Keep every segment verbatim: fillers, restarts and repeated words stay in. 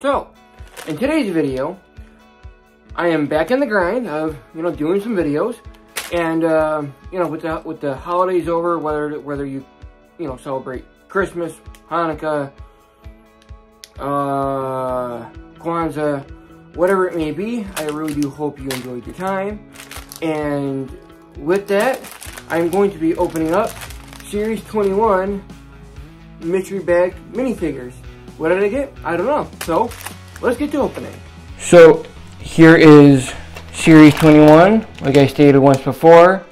So, in today's video, I am back in the grind of, you know, doing some videos, and, uh, you know, with the, with the holidays over, whether, whether you, you know, celebrate Christmas, Hanukkah, uh, Kwanzaa, whatever it may be, I really do hope you enjoyed your time. And with that, I'm going to be opening up Series twenty-one mystery bag minifigures. What did I get? I don't know. So, let's get to opening. So, here is Series twenty-one, like I stated once before.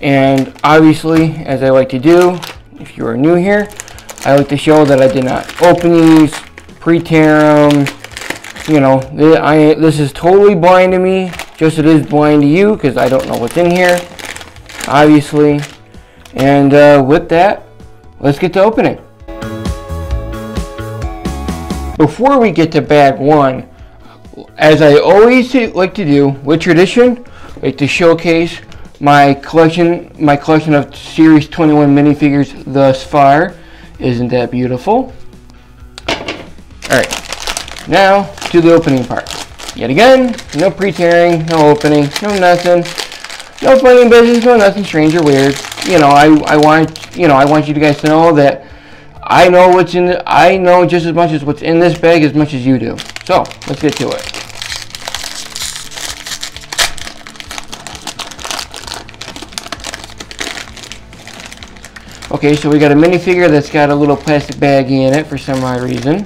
And obviously, as I like to do, if you are new here, I like to show that I did not open these, pre-tear them. You know, th I, this is totally blind to me, just it is blind to you, because I don't know what's in here, obviously. And uh, with that, let's get to opening. Before we get to bag one, as I always like to do with tradition, I like to showcase my collection, my collection of Series twenty-one minifigures thus far. Isn't that beautiful? Alright, now to the opening part. Yet again, no pre-tearing, no opening, no nothing, no funny business, no nothing strange or weird. You know, I, I want you know I want you guys to know that I know what's in the, I know just as much as what's in this bag as much as you do. So, let's get to it. Okay, so we got a minifigure that's got a little plastic baggie in it for some odd reason.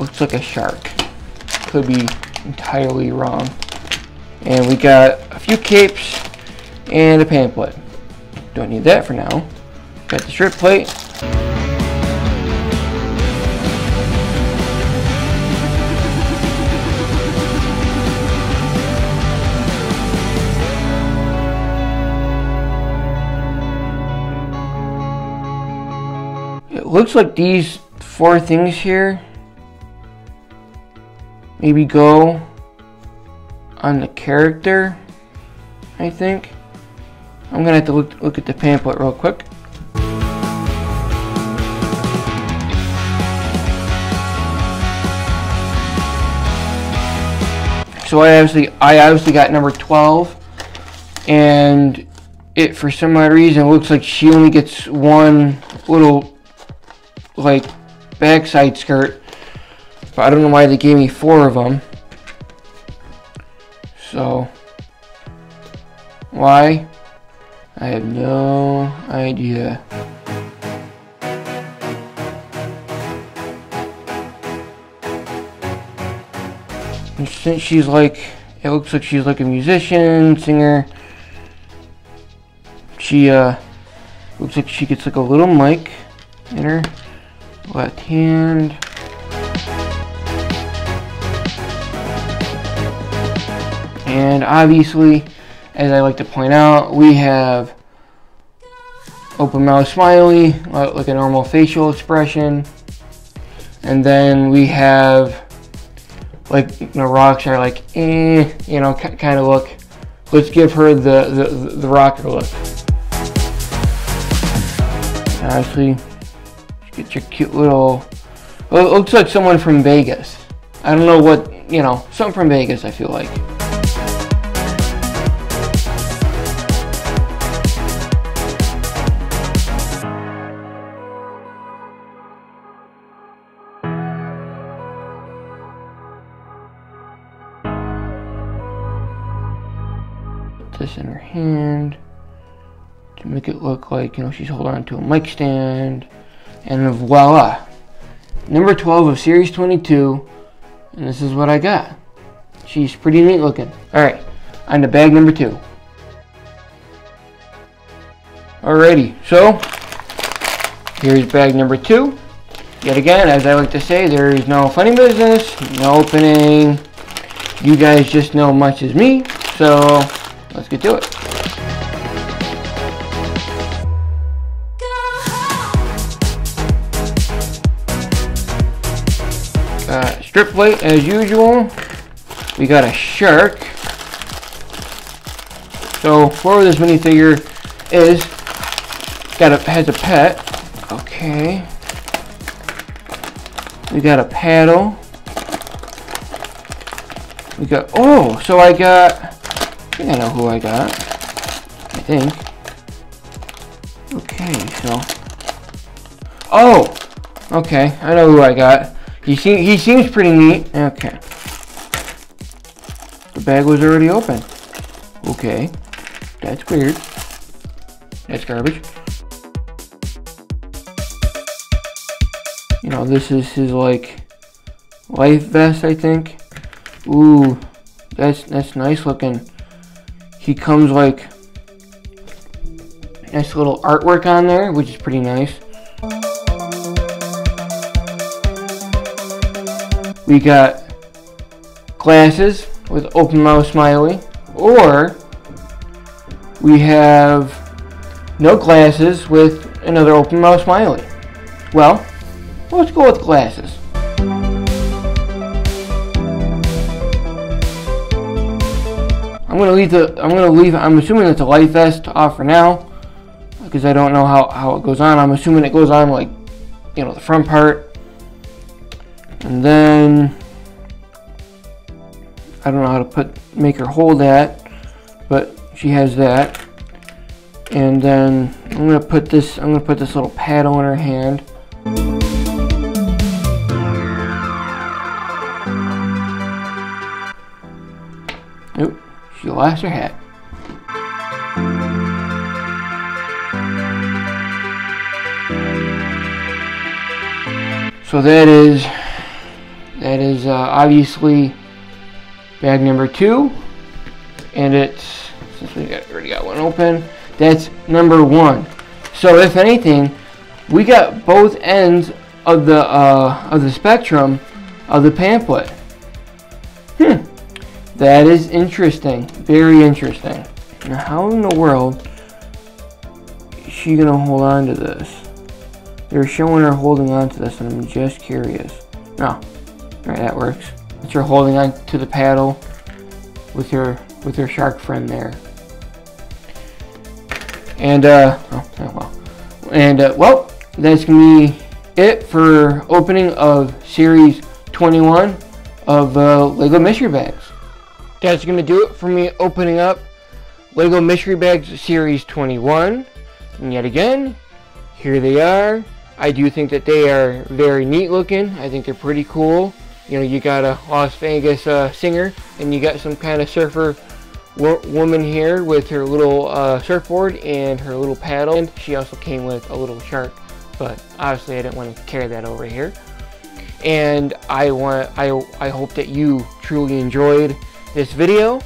Looks like a shark. Could be entirely wrong. And we got a few capes and a pamphlet. Don't need that for now. Got the strip plate. It looks like these four things here maybe go on the character, I think. I'm gonna have to look, look at the pamphlet real quick. So I obviously, I obviously got number twelve, and it for some odd reason looks like she only gets one little like backside skirt, but I don't know why they gave me four of them. So why? I have no idea. And since she's like, it looks like she's like a musician, singer, she uh, looks like she gets like a little mic in her left hand. And obviously, as I like to point out, we have open mouth smiley, like a normal facial expression. And then we have, like, you know, rocks are like, eh, you know, kind of look. Let's give her the, the, the rocker look. Obviously, get your cute little, well, it looks like someone from Vegas. I don't know what, you know, something from Vegas, I feel like. This in her hand to make it look like, you know, she's holding on to a mic stand, and voila, number twelve of Series twenty-two, and this is what I got. She's pretty neat looking. Alright, on to bag number two. Alrighty, so here's bag number two. Yet again, as I like to say, there is no funny business, no opening. You guys just know much as me, so let's get to it. Uh, strip plate as usual. We got a shark. So whoever this minifigure is, got a, has a pet. Okay. We got a paddle. We got, oh, so I got, I think I know who I got, I think. Okay, so, oh, okay, I know who I got. He, seem, he seems pretty neat. Okay. The bag was already open. Okay, that's weird. That's garbage. You know, this is his, like, life vest, I think. Ooh, that's that's nice looking. He comes like nice little artwork on there, which is pretty nice. We got glasses with open mouth smiley, or we have no glasses with another open mouth smiley. Well, let's go with glasses. I'm gonna leave the. I'm gonna leave. I'm assuming it's a life vest off for now, because I don't know how how it goes on. I'm assuming it goes on like, you know, the front part, and then I don't know how to put make her hold that, but she has that, and then I'm gonna put this. I'm gonna put this little paddle in her hand. Oop. She lost her hat. So that is that is uh, obviously bag number two, and it's, since we got, already got one open, that's number one. So if anything, we got both ends of the uh, of the spectrum of the pamphlet. Hmm. That is interesting. Very interesting. Now, how in the world is she going to hold on to this? They're showing her holding on to this, and I'm just curious. No. Alright, that works. It's her holding on to the paddle with her with her shark friend there. And, uh, oh, well. And, uh, well, that's going to be it for opening of Series twenty-one of uh, LEGO Mystery Bags. That's going to do it for me opening up LEGO Mystery Bags Series twenty-one. And yet again, here they are. I do think that they are very neat looking. I think they're pretty cool. You know, you got a Las Vegas uh, singer, and you got some kind of surfer wo woman here with her little uh, surfboard and her little paddle. And she also came with a little shark, but obviously I didn't want to carry that over here. And I want, I, I hope that you truly enjoyed this video.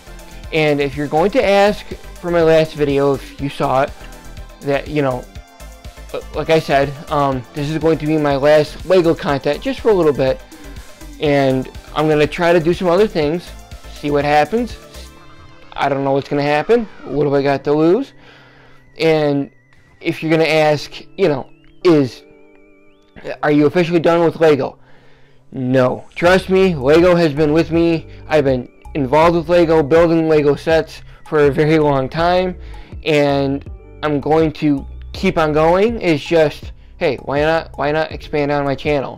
And if you're going to ask for my last video, if you saw it, that, you know, like I said, um, this is going to be my last LEGO content, just for a little bit, and I'm going to try to do some other things, see what happens. I don't know what's going to happen. What do I got to lose? And if you're going to ask, you know, is, are you officially done with LEGO? No. Trust me, LEGO has been with me. I've been involved with LEGO, building LEGO sets for a very long time, and I'm going to keep on going. It's just, hey, why not why not expand on my channel?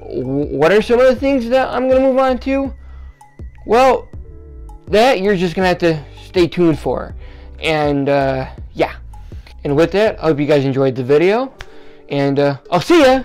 What are some of the things that I'm gonna move on to? Well, that you're just gonna have to stay tuned for. And uh yeah, and with that, I hope you guys enjoyed the video, and uh I'll see ya.